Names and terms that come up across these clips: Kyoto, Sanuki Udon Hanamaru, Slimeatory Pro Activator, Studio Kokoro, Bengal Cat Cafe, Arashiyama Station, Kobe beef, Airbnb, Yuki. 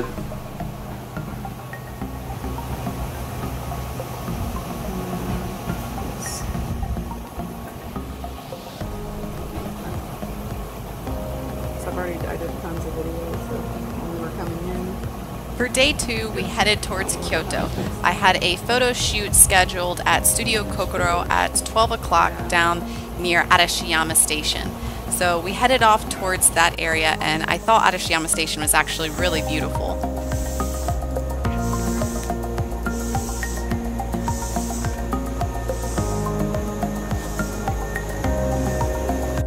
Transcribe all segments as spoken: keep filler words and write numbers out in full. started. So I've already edited tons of videos of when we were coming in. For day two, we headed towards Kyoto. I had a photo shoot scheduled at Studio Kokoro at twelve o'clock down near Arashiyama Station. So we headed off towards that area, and I thought Arashiyama Station was actually really beautiful.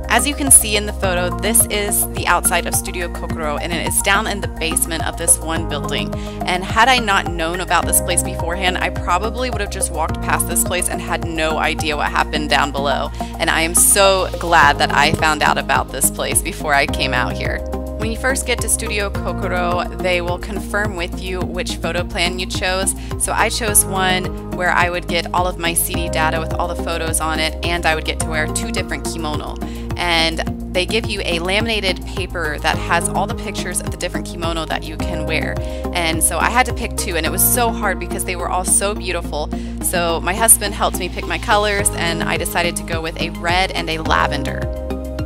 As you can see in the photo, this is the outside of Studio Kokoro, and it is down in the basement of this one building. And had I not known about this place beforehand, I probably would have just walked past this place and had no idea what happened down below. And I am so glad that I found out about this place before I came out here. When you first get to Studio Kokoro, they will confirm with you which photo plan you chose. So I chose one where I would get all of my C D data with all the photos on it, and I would get to wear two different kimono. And they give you a laminated paper that has all the pictures of the different kimono that you can wear. And so I had to pick two, and it was so hard because they were all so beautiful. So my husband helped me pick my colors, and I decided to go with a red and a lavender.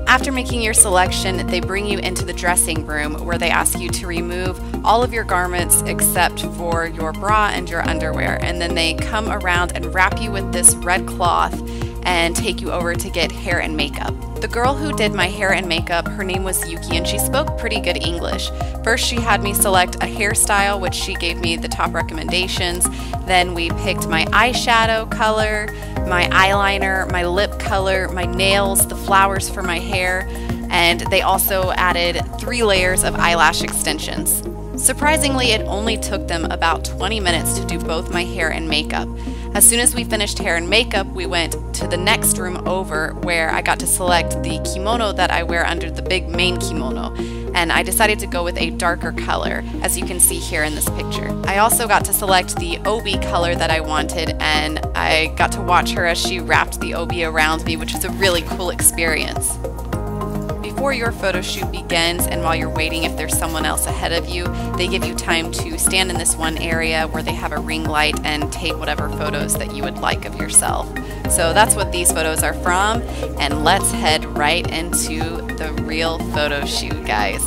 After making your selection, they bring you into the dressing room where they ask you to remove all of your garments except for your bra and your underwear. And then they come around and wrap you with this red cloth and take you over to get hair and makeup. The girl who did my hair and makeup, her name was Yuki, and she spoke pretty good English. First, she had me select a hairstyle, which she gave me the top recommendations. Then we picked my eyeshadow color, my eyeliner, my lip color, my nails, the flowers for my hair, and they also added three layers of eyelash extensions. Surprisingly, it only took them about twenty minutes to do both my hair and makeup. As soon as we finished hair and makeup, we went to the next room over where I got to select the kimono that I wear under the big main kimono, and I decided to go with a darker color, as you can see here in this picture. I also got to select the obi color that I wanted, and I got to watch her as she wrapped the obi around me, which was a really cool experience. Before your photo shoot begins, and while you're waiting, if there's someone else ahead of you, they give you time to stand in this one area where they have a ring light and take whatever photos that you would like of yourself. So that's what these photos are from, and let's head right into the real photo shoot, guys.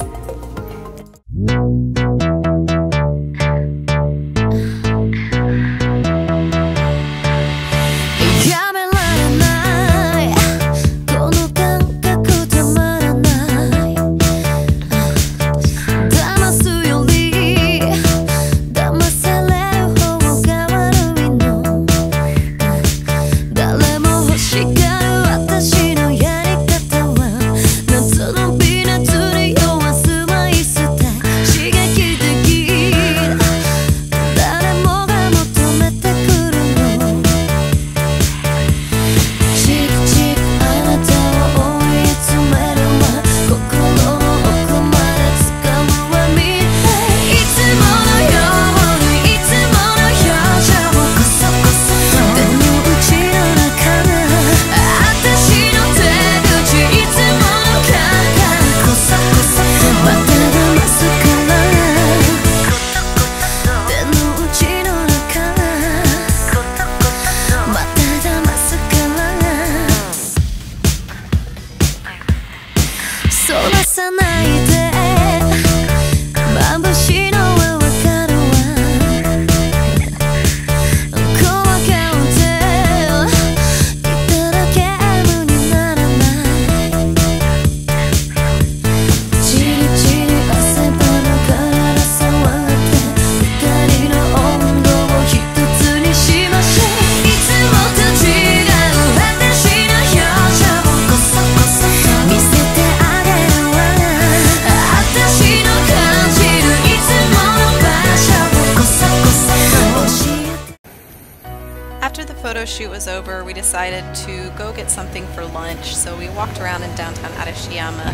Shoot was over, we decided to go get something for lunch, so we walked around in downtown Arashiyama,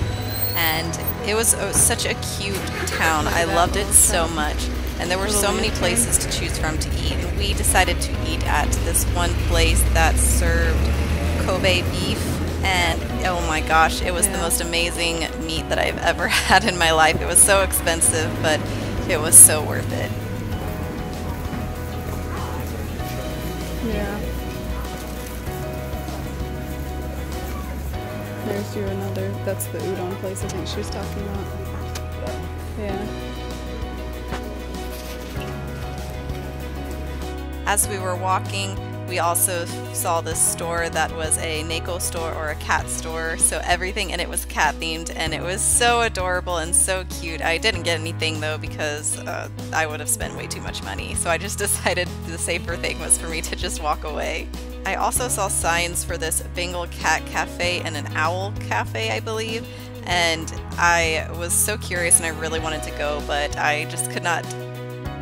and it was oh, such a cute town. I loved it so much, and there were so many places to choose from to eat, and we decided to eat at this one place that served Kobe beef, and oh my gosh, it was the most amazing meat that I've ever had in my life. It was so expensive, but It was so worth it. Yeah. There's your another. That's the udon place I think she was talking about. Yeah. As we were walking, we also saw this store that was a Neko store or a cat store, so everything in it was cat themed, and it was so adorable and so cute. I didn't get anything though because uh, I would have spent way too much money, so I just decided the safer thing was for me to just walk away. I also saw signs for this Bengal Cat Cafe and an Owl Cafe, I believe, and I was so curious and I really wanted to go, but I just could not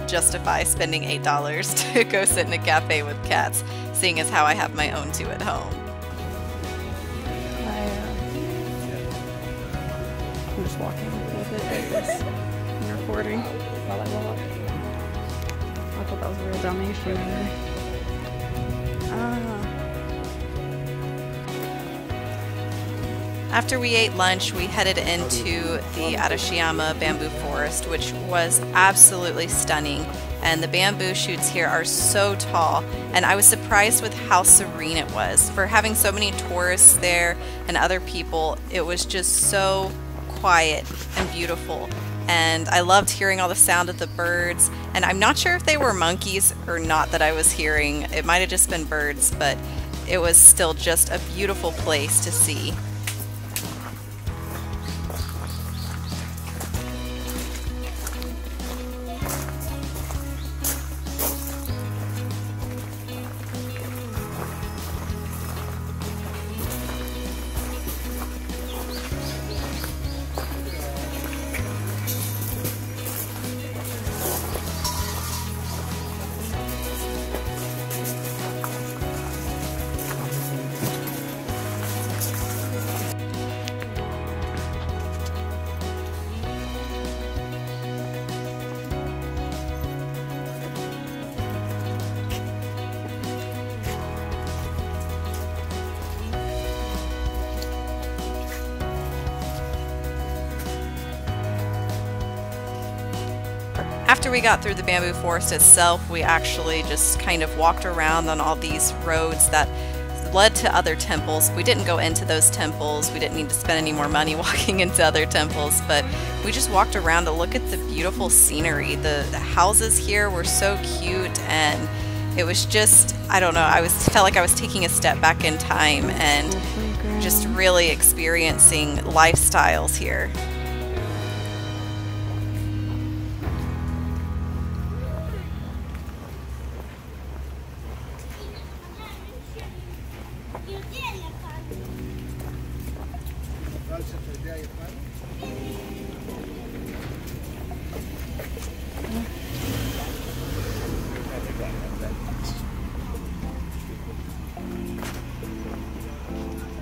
justify spending eight dollars to go sit in a cafe with cats, seeing as how I have my own two at home. I, uh, I'm just walking with it like this and recording while I walk. I thought that was a real dummy for me. Ah. After we ate lunch, we headed into the Arashiyama bamboo forest, which was absolutely stunning. And the bamboo shoots here are so tall, and I was surprised with how serene it was. For having so many tourists there and other people, it was just so quiet and beautiful. And I loved hearing all the sound of the birds, and I'm not sure if they were monkeys or not that I was hearing. It might have just been birds, but it was still just a beautiful place to see. After we got through the bamboo forest itself, we actually just kind of walked around on all these roads that led to other temples. We didn't go into those temples. We didn't need to spend any more money walking into other temples, but we just walked around to look at the beautiful scenery. The, the houses here were so cute, and it was just, I don't know, I was felt like I was taking a step back in time and just really experiencing lifestyles here.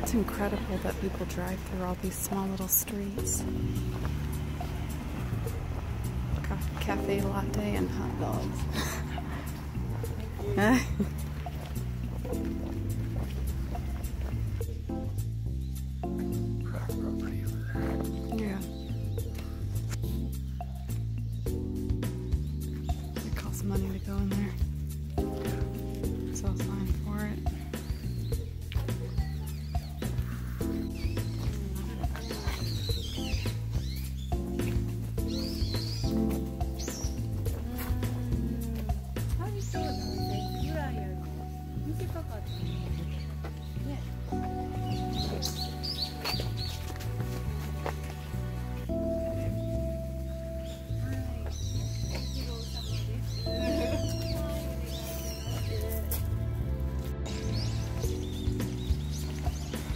It's incredible that people drive through all these small little streets. Cafe latte and hot dogs. Money to go in there. It's all signed for it.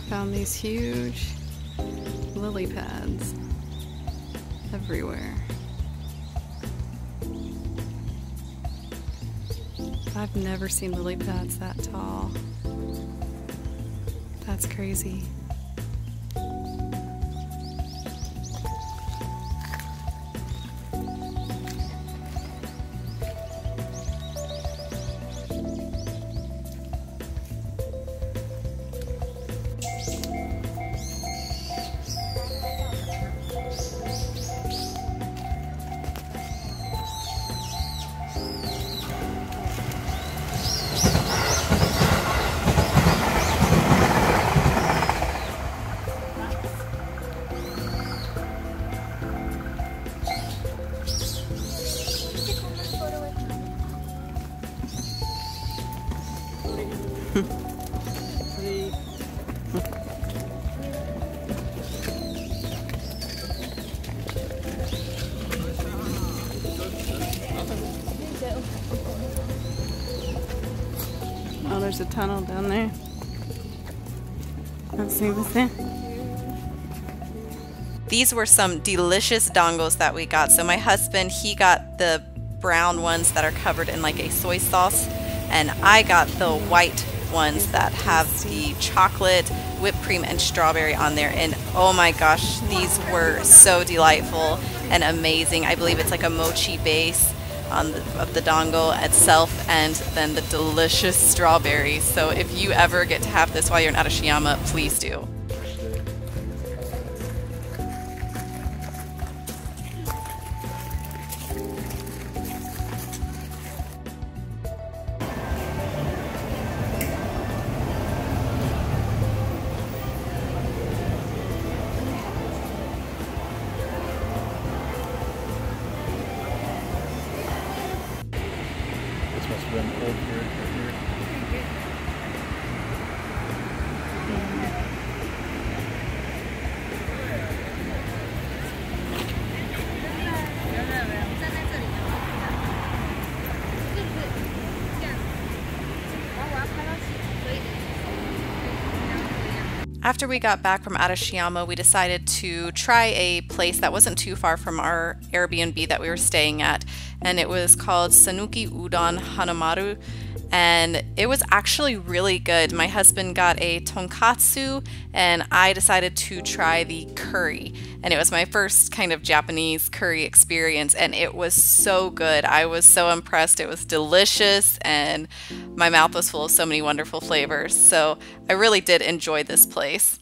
Found these huge lily pads everywhere. I've never seen lily pads that tall. That's crazy. there's a tunnel down there. Let's see what's there. These were some delicious dongos that we got. So my husband, he got the brown ones that are covered in like a soy sauce, and I got the white ones that have the chocolate, whipped cream, and strawberry on there. And oh my gosh, these were so delightful and amazing. I believe it's like a mochi base on the, of the dongo itself, and then the delicious strawberries. So if you ever get to have this while you're in Arashiyama, please do. After we got back from Arashiyama, we decided to try a place that wasn't too far from our Airbnb that we were staying at, and it was called Sanuki Udon Hanamaru, and it was actually really good. My husband got a tonkatsu, and I decided to try the curry, and it was my first kind of Japanese curry experience, and it was so good. I was so impressed. It was delicious, and my mouth was full of so many wonderful flavors, so I really did enjoy this place.